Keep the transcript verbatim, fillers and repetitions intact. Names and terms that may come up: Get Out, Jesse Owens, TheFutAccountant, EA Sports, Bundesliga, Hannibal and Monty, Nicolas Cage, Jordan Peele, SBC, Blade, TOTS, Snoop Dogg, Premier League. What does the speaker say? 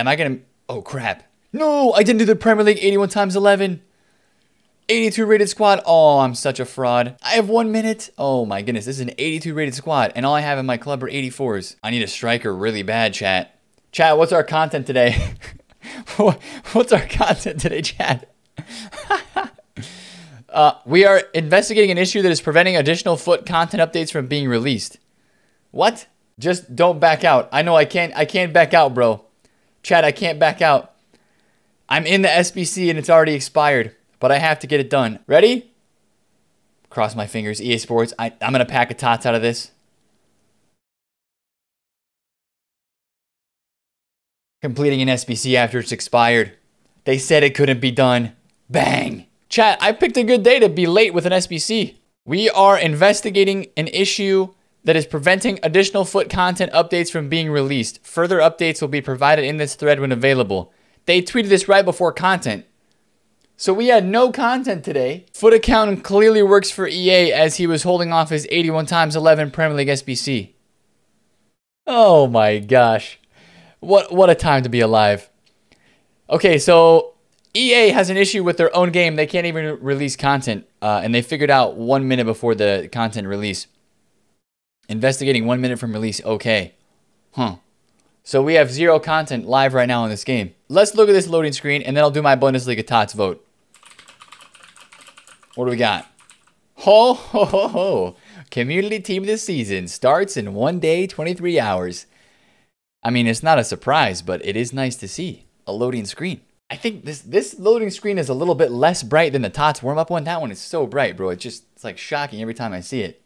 Am I gonna... Oh, crap. No, I didn't do the Premier League eighty-one times eleven. eighty-two rated squad. Oh, I'm such a fraud. I have one minute. Oh my goodness, this is an eighty-two rated squad, and all I have in my club are eighty-fours. I need a striker really bad, chat. Chat, what's our content today? What's our content today, chat? uh, we are investigating an issue that is preventing additional foot content updates from being released. What? Just don't back out. I know I can't. I can't back out, bro. Chat, I can't back out. I'm in the S B C and it's already expired. But I have to get it done. Ready? Cross my fingers. E A Sports. I, I'm going to pack a T O T S out of this. Completing an S B C after it's expired. They said it couldn't be done. Bang. Chat, I picked a good day to be late with an S B C. We are investigating an issue that is preventing additional foot content updates from being released. Further updates will be provided in this thread when available. They tweeted this right before content. So we had no content today. Foot accountant clearly works for E A as he was holding off his eighty-one times eleven Premier League S B C. Oh my gosh. What, what a time to be alive. Okay, so E A has an issue with their own game. They can't even release content. Uh, and they figured out one minute before the content release. Investigating one minute from release. Okay. Huh. So we have zero content live right now in this game. Let's look at this loading screen and then I'll do my Bundesliga T O T S vote. What do we got? Ho, ho, ho, ho. Community team this season starts in one day, twenty-three hours. I mean, it's not a surprise, but it is nice to see a loading screen. I think this, this loading screen is a little bit less bright than the T O T S warm-up one. That one is so bright, bro. It's just, it's like shocking every time I see it.